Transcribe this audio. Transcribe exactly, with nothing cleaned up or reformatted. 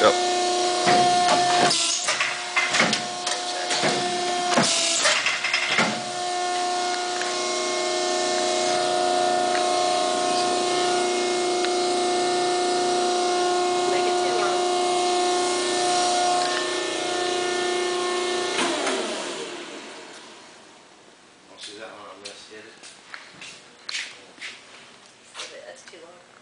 Yep. That one on this, is it? That's too long.